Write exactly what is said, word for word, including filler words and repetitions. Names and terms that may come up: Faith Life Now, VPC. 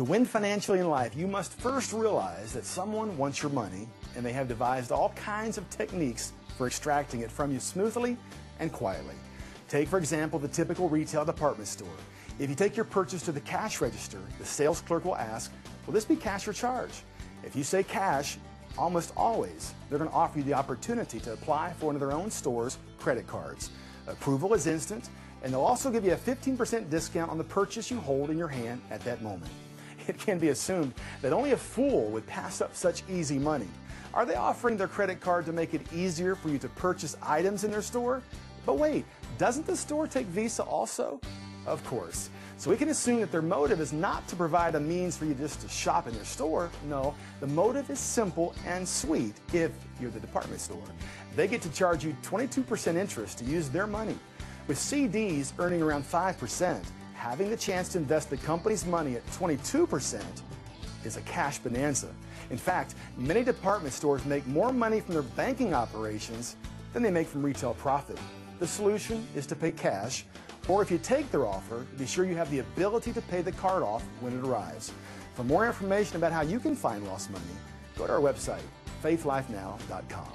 To win financially in life, you must first realize that someone wants your money, and they have devised all kinds of techniques for extracting it from you smoothly and quietly. Take, for example, the typical retail department store. If you take your purchase to the cash register, the sales clerk will ask, will this be cash or charge? If you say cash, almost always, they're going to offer you the opportunity to apply for one of their own store's credit cards. Approval is instant, and they'll also give you a fifteen percent discount on the purchase you hold in your hand at that moment. It can be assumed that only a fool would pass up such easy money. Are they offering their credit card to make it easier for you to purchase items in their store? But wait, doesn't the store take Visa also? Of course. So we can assume that their motive is not to provide a means for you just to shop in their store. No, the motive is simple and sweet if you're the department store. They get to charge you twenty-two percent interest to use their money. With C Ds earning around five percent, having the chance to invest the company's money at twenty-two percent is a cash bonanza. In fact, many department stores make more money from their banking operations than they make from retail profit. The solution is to pay cash, or if you take their offer, be sure you have the ability to pay the card off when it arrives. For more information about how you can find lost money, go to our website, faith life now dot com.